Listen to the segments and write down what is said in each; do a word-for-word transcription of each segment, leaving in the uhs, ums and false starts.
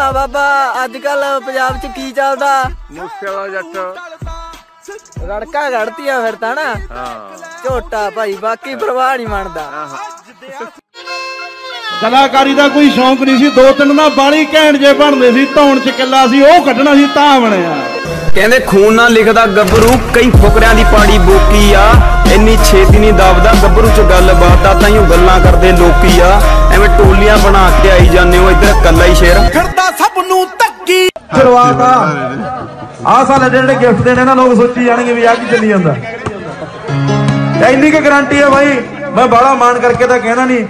बाबा आजकल पंजाब च की चलदा मूसेवाला जट रड़का घड़तिया फिर ता ना झोटा भाई बाकी परवाह नहीं मानदा। कलाकारी दा कोई शौक नहीं सी, दो तीन ना बाली घैंट जे बनदे सी, धौण च किला सी ओह कढना सी तां बणिया। कहंदे खून ना लिखदा गबरू, कई फुकरियां दी पाड़ी बोकी आ, इन्नी छेती नहीं दबदा गबरू च गलबात आ, ताईं ओह गल्लां करदे लोकी आ, एवें टोलियां बना के आई जांदे हो इधर कल्ला ही शेर फिरदा सब नूं तक्की। शुरुआत आ आ साले जेहड़े गिफ्ट देने ना लोग सोची जाणगे वी आ की चली जांदा, इन्नी की गारंटी है भाई। मैं बड़ा मान करके तां कहना नहीं,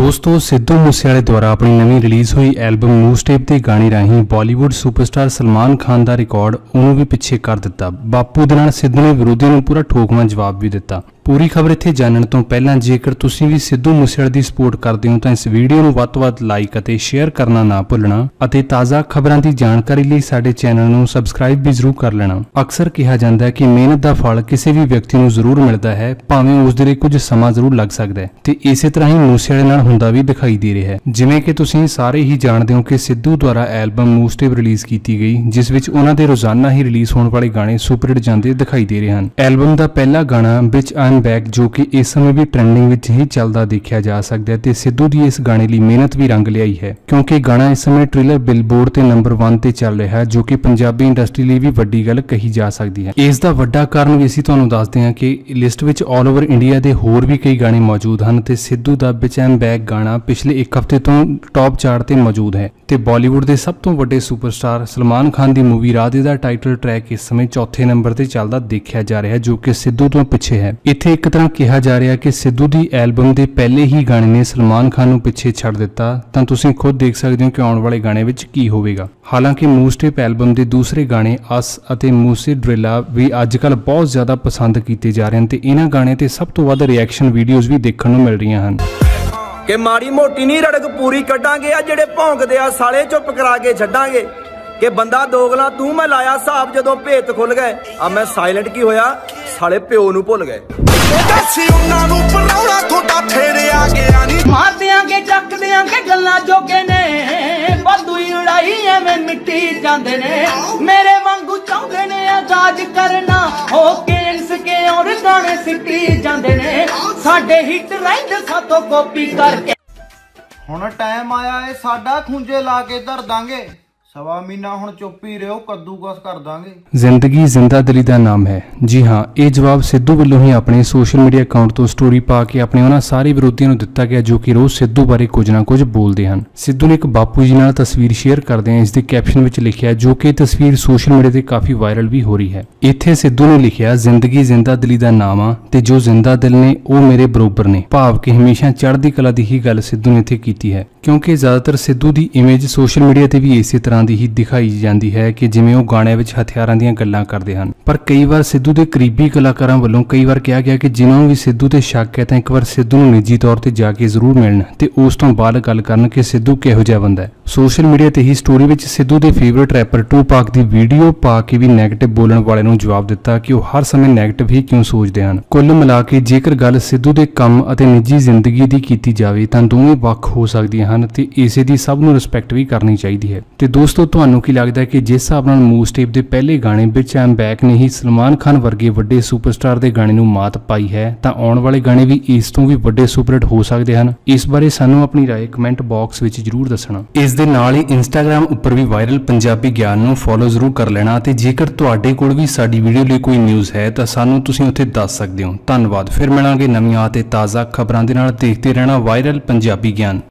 दोस्तों सिद्धू मूसेवाले द्वारा अपनी नवी रिलीज हुई एल्बम मूसटेप के गाने राही बॉलीवुड सुपरस्टार सलमान खान का रिकॉर्ड उन्होंने भी पीछे कर दिता। बापू के नाल सिद्धू ने विरोधियों नूं पूरा ठोकवा जवाब भी दिता। पूरी खबर इत्थे जानने तो पहला जेकर तुसीं भी सिद्धू मूसेवाले दी सपोर्ट करदे हो तां इस वीडियो नूं वध तों वध लाइक अते शेयर करना ना भुलना अते ताज़ा खबरां दी जानकारी लई साडे चैनल नूं सबसक्राइब भी जरूर कर लेना। अक्सर कहा जांदा है कि मेहनत दा फल किसी भी व्यक्ति नूं जरूर मिलदा है, भावें उस दे लई कुछ समां जरूर लग सकदा है ते इसे तरह ही मूसेवाले नाल हुंदा भी दिखाई दे रिहा है। जिवें कि तुसीं सारे ही जाणदे हो कि सिद्धू द्वारा एल्बम मूसटेप रिलीज़ कीती गई जिस विच उन्हां दे रोज़ाना ही रिलीज़ होण वाले गाणे सुपर हिट जांदे दिखाई दे रहे हन। एल्बम दा पहला गाणा विच बैक जो कि इस समय भी ट्रेंडिंग विच ही चलदा देखिया जा सकदा है ते सिद्धू दी इस गाने लई मेहनत भी रंग लियाई है क्योंकि गाना इस समय ट्रेलर बिलबोर्ड ते नंबर वन ते चल रहा है जो कि पंजाबी इंडस्ट्री लई भी वड्डी गल कही जा सकदी है। इस दा वड्डा कारण भी असीं तुहानूं दसदे हां कि लिस्ट विच ऑल ओवर इंडिया दे होर भी कई गाने मौजूद हन ते सिद्धू दा विच एंड बैक गाना पिछले एक हफ्ते तों टॉप चार्ट ते मौजूद है ते बॉलीवुड दे सब तों वड्डे सुपरस्टार सलमान खान दी मूवी राधे दा टाइटल ट्रैक इस समय चौथे नंबर ते चलदा देखिया जा रहा है जो कि सिद्धू तों पिछे है। इत्थे एक तरह कहा जा रहा है कि सिद्धू की एल्बम के पहले ही गाने ने सलमान खान को पीछे छड़ दिता तो तुसीं खुद देख सकते हो कि आने वाले गाने विच की होगा। हालांकि मूसटेप एल्बम के दूसरे गाने अस और मूसेड्रिला भी आजकल बहुत ज़्यादा पसंद किए जा रहे हैं तो इन्होंने गाने ते सब तो वध रिएक्शन वीडियोज़ भी देखने को मिल रही हैं कि माड़ी मोटी नहीं रड़क पूरी कढ़ांगे आ जिहड़े भौंकदे आ साले चुप करा के छड्डांगे कि बंदा दोगला तू मैं लाया साहब जदों भेत खुल गए आ मैं साइलेंट की होया साले प्यो नूं भुल गए। हुण टाइम आया है साडा खुंजे ला के धर दांगे, सवा महीना हुण चुप ही रहो कद्दूकस कर दांगे। जिंदगी जिंदा दिली दा नाम है। जी हाँ, ये जवाब सिद्धू वल्लों ही अपने सोशल मीडिया अकाउंट तो स्टोरी पा के अपने उन्होंने सारे विरोधियों को दिता गया जो कि रोज सिद्धू बारे कुछ ना कुछ बोलते हैं। सिद्धू ने एक बापू जी नाल तस्वीर शेयर करते हैं इसके कैप्शन में लिखा है जो कि तस्वीर सोशल मीडिया से काफ़ी वायरल भी हो रही है। इत्थे सिद्धू ने लिखा जिंदगी जिंदा दिली दा नाम आ ते जो जिंदा दिल ने वो मेरे बराबर ने, भाव कि हमेशा चढ़दी कला की ही गल सिद्धू ने इत्थे कीती है क्योंकि ज़्यादातर सिद्धू की इमेज सोशल मीडिया से भी इस तरह दी ही दिखाई जाती है कि जिवें वह गाने विच हथियारां दीयां गल्लां करदे हन। पर कई बार सिद्धू के करीबी कलाकारां वल्लों कई बार कहा गया कि जिन्होंने भी सिद्धू ते शक है तो एक बार सिद्धू नूं निजी तौर पर जाके जरूर मिलन ते उस तों बाद गल करन कि सिद्धू किहो जिहा बंदा है। सोशल मीडिया ते ही स्टोरी विच सिद्धू के फेवरेट रैपर टूपाक की वीडियो पा के भी नैगेटिव बोलण वाले नूं जवाब दिता कि वह हर समय नैगेटिव ही क्यों सोचदे हन। कुल मिला के जेकर गल सिद्धू के काम अते निजी जिंदगी की कीती जावे तां दोवें वख हो सकदियां हन ते इसे दी सब नूं रिस्पैक्ट भी करनी चाहीदी है। ते दोस्तों तुहानूं की लगदा है कि जिस हिसाब नाल मूसटेप के पहले गाने विच एम बैक ने ही सलमान खान वर्गे वड्डे सुपरस्टार के गाने नूं मात पाई है तां आउण वाले गाने भी इस तों भी वड्डे सुपरहिट हो सकदे हन। इस बारे सानूं अपनी राय कमेंट बॉक्स विच जरूर दसना। इस दे नाल ही इंस्टाग्राम उपर भी वायरल पंजाबी ज्ञान नूं फॉलो जरूर कर लेना ते जेकर तुहाडे कोल भी साडी वीडियो लई कोई न्यूज़ है तां सानूं तुसीं उत्थे दस सकदे हो। धन्नवाद। फिर मिलांगे नवीं ते ताज़ा खबरां दे नाल, देखते रहना वायरल पंजाबी ज्ञान।